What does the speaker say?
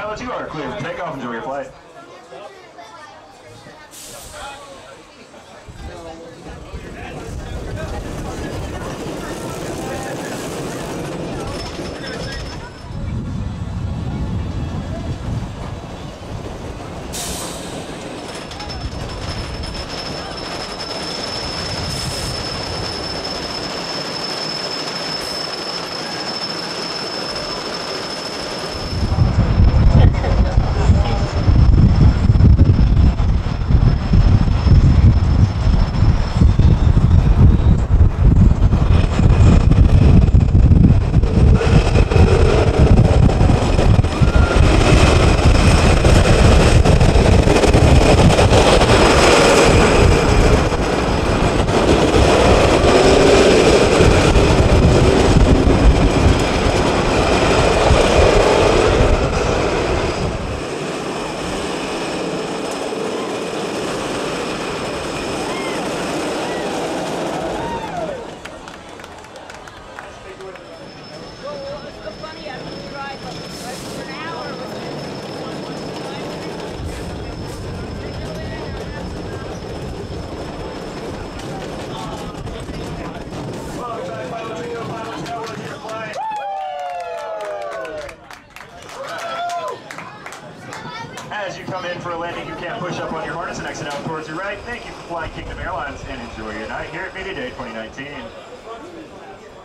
pilot, you are clear for takeoff. Enjoy your flight. As you come in for a landing, you can't push up on your harness and exit out towards your right. Thank you for flying Kingdom Airlines and enjoy your night here at Media Day 2019.